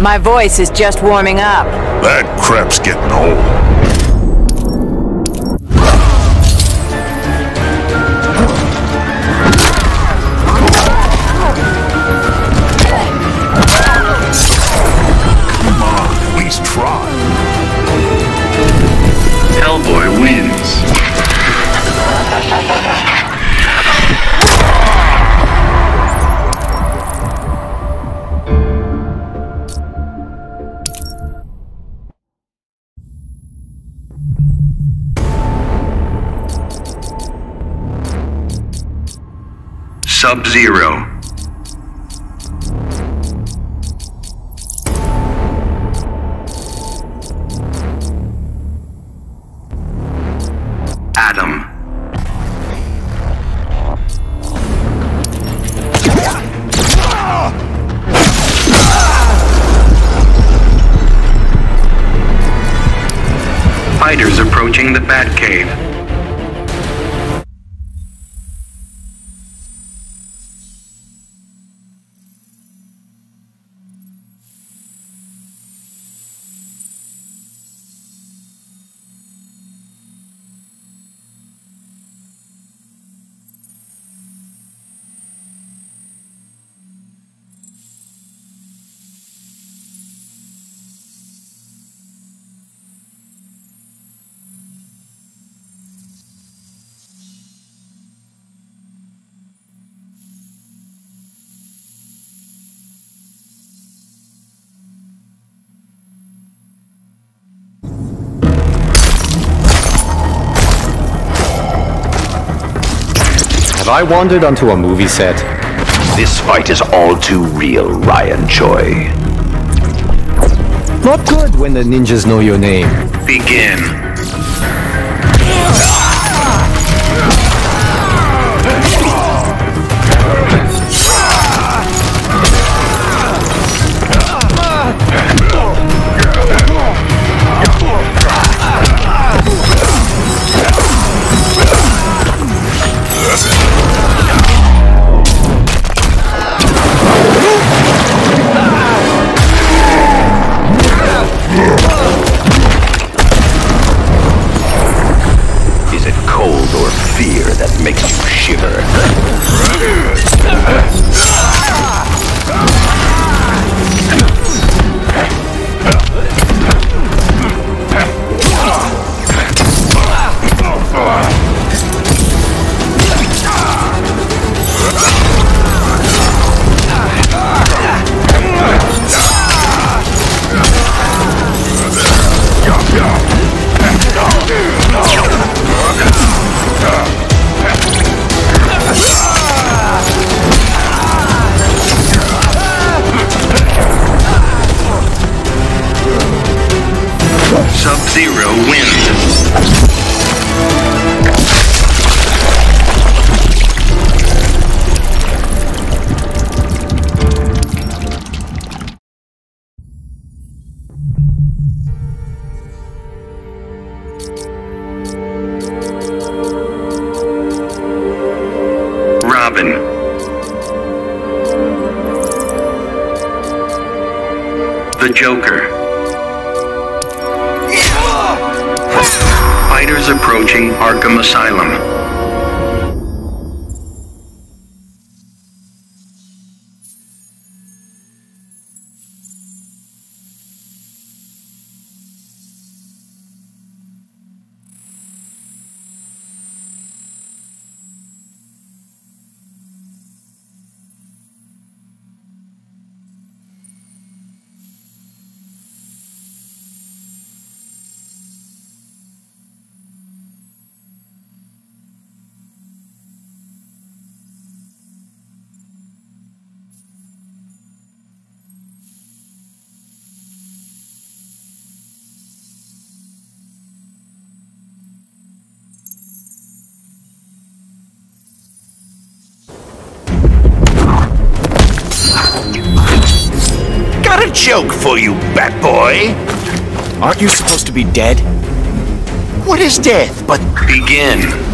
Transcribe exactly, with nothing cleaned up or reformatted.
My voice is just warming up. That crap's getting old. Sub-Zero. Atom. Fighters approaching the Batcave. I wandered onto a movie set. This fight is all too real, Ryan Choi. Not good when the ninjas know your name. Begin. Sub-Zero wins. Robin. The Joker. Fighters approaching Arkham Asylum. Got a joke for you, Bat Boy. Aren't you supposed to be dead? What is death but begin?